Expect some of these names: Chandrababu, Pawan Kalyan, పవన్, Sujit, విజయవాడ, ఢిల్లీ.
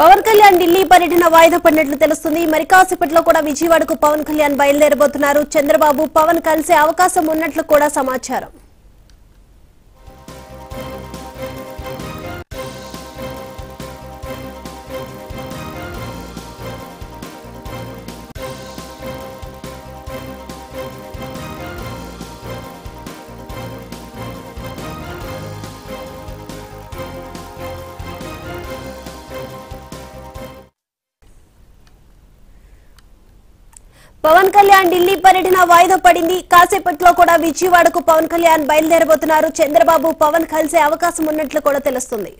పవన్ కళ్యాణ్ ఢిల్లీ పర్యటన వాయిదా పడినట్లు తెలుస్తుంది. మరి కాసేపట్లో కూడా విజయవాడకు పవన్ కళ్యాణ్ బయలుదేరబోతున్నారు. చంద్రబాబు పవన్ కలిసే అవకాశం ఉన్నట్లు కూడా సమాచారం. పవన్ కళ్యాణ్ ఢిల్లీ పర్యటన వాయిదా పడింది. కాసేపట్లో కూడా విజయవాడకు పవన్ కళ్యాణ్ బయలుదేరబోతున్నారు. చంద్రబాబు పవన్ కలిసే అవకాశం ఉన్నట్లు కూడా తెలుస్తుంది.